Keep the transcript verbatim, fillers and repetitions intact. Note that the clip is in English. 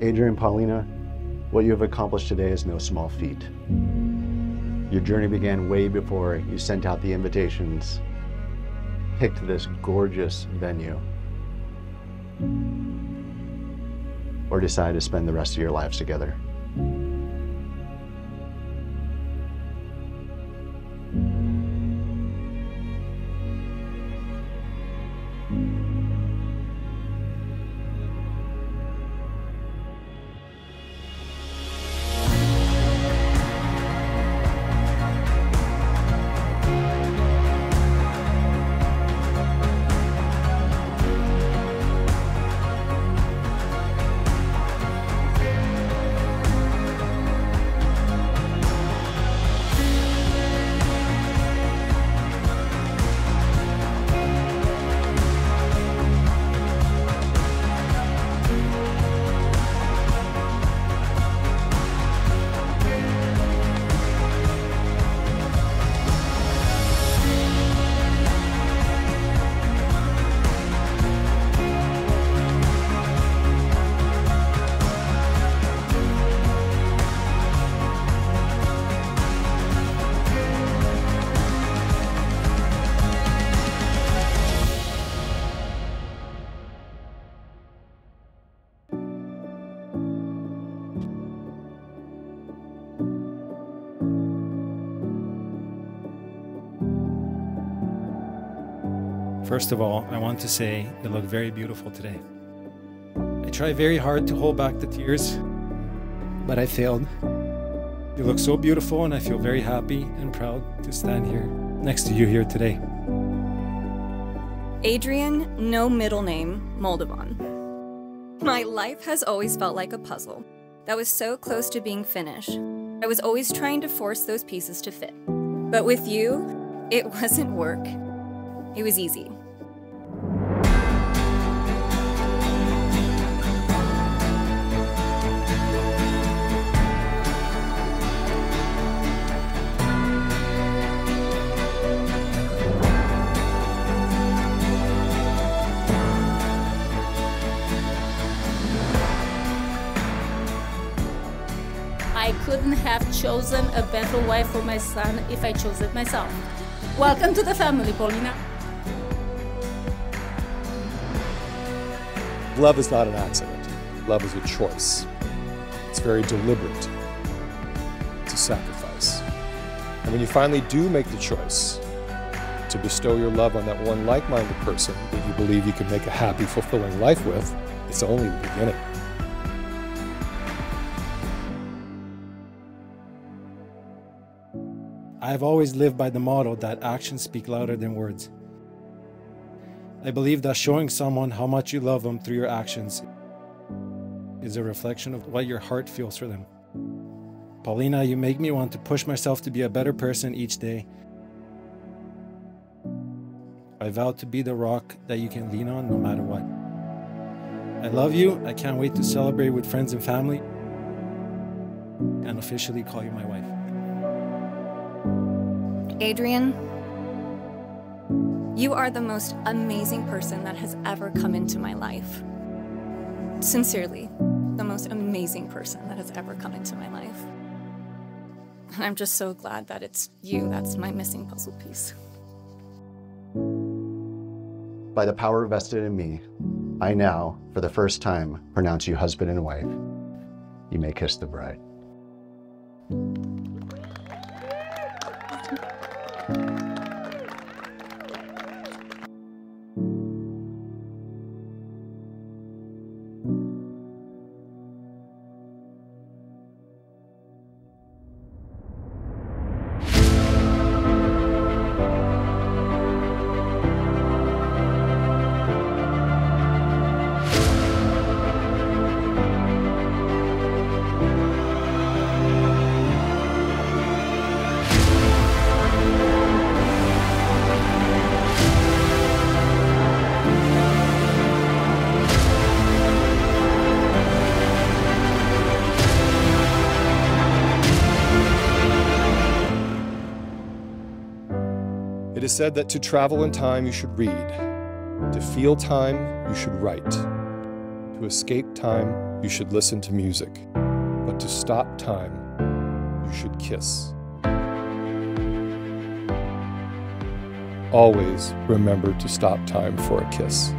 Adrian, Paulina, what you have accomplished today is no small feat. Your journey began way before you sent out the invitations, picked this gorgeous venue, or decided to spend the rest of your lives together. First of all, I want to say you look very beautiful today. I try very hard to hold back the tears, but I failed. You look so beautiful, and I feel very happy and proud to stand here next to you here today. Adrian, no middle name, Moldovan. My life has always felt like a puzzle that was so close to being finished. I was always trying to force those pieces to fit. But with you, it wasn't work. It was easy. I couldn't have chosen a better wife for my son if I chose it myself. Welcome to the family, Paulina. Love is not an accident. Love is a choice. It's very deliberate. It's a sacrifice. And when you finally do make the choice to bestow your love on that one like-minded person that you believe you can make a happy, fulfilling life with, it's only the beginning. I've always lived by the motto that actions speak louder than words. I believe that showing someone how much you love them through your actions is a reflection of what your heart feels for them. Paulina, you make me want to push myself to be a better person each day. I vow to be the rock that you can lean on no matter what. I love you. I can't wait to celebrate with friends and family and officially call you my wife. Adrian, you are the most amazing person that has ever come into my life. Sincerely, the most amazing person that has ever come into my life. And I'm just so glad that it's you that's my missing puzzle piece. By the power vested in me, I now, for the first time, pronounce you husband and wife. You may kiss the bride. It is said that to travel in time, you should read. To feel time, you should write. To escape time, you should listen to music. But to stop time, you should kiss. Always remember to stop time for a kiss.